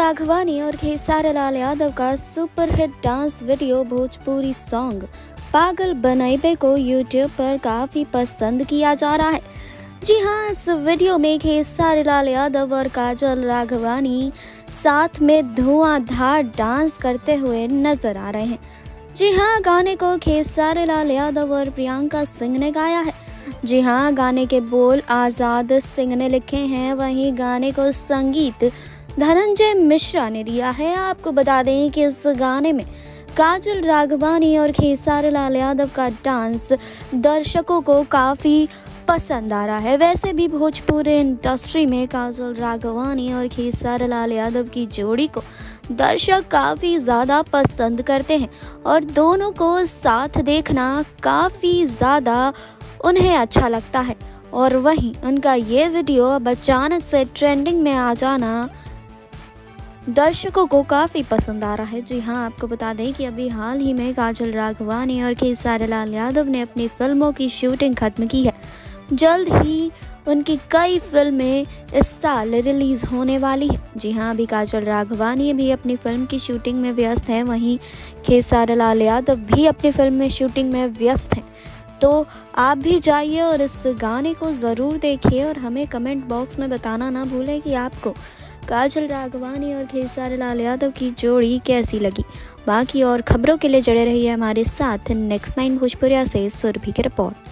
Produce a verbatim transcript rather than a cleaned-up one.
राघवानी और खेसारी लाल यादव का superhit dance video Bhojpuri song पागल बनैबे को यूट्यूब पर काफी पसंद किया जा रहा है। जी हाँ, इस वीडियो में खेसारी लाल यादव और काजल राघवानी साथ में धुआंधार डांस करते हुए नजर आ रहे हैं। जी हाँ, गाने को खेसारी लाल यादव और प्रियंका सिंह ने गाया है। जी हाँ, गाने के बोल आजाद सिंह ने लिखे हैं, वहीं गाने को संगीत धनंजय मिश्रा ने दिया है। आपको बता दें कि इस गाने में काजल राघवानी और खेसारी लाल यादव का डांस दर्शकों को काफ़ी पसंद आ रहा है। वैसे भी भोजपुरी इंडस्ट्री में काजल राघवानी और खेसारी लाल यादव की जोड़ी को दर्शक काफ़ी ज़्यादा पसंद करते हैं और दोनों को साथ देखना काफ़ी ज़्यादा उन्हें अच्छा लगता है। और वहीं उनका ये वीडियो अब अचानक से ट्रेंडिंग में आ जाना दर्शकों को काफ़ी पसंद आ रहा है। जी हाँ, आपको बता दें कि अभी हाल ही में काजल राघवानी और खेसारी लाल यादव ने अपनी फिल्मों की शूटिंग खत्म की है। जल्द ही उनकी कई फिल्में इस साल रिलीज़ होने वाली है। जी हाँ, अभी काजल राघवानी भी अपनी फिल्म की शूटिंग में व्यस्त हैं, वहीं खेसारी लाल यादव भी अपनी फिल्म में शूटिंग में व्यस्त हैं। तो आप भी जाइए और इस गाने को ज़रूर देखिए और हमें कमेंट बॉक्स में बताना ना भूलें कि आपको काजल राघवानी और खेसारी लाल यादव की जोड़ी कैसी लगी। बाकी और खबरों के लिए जुड़े रहिए हमारे साथ। नेक्स्ट नाइन भोजपुरिया से सुरभि की रिपोर्ट।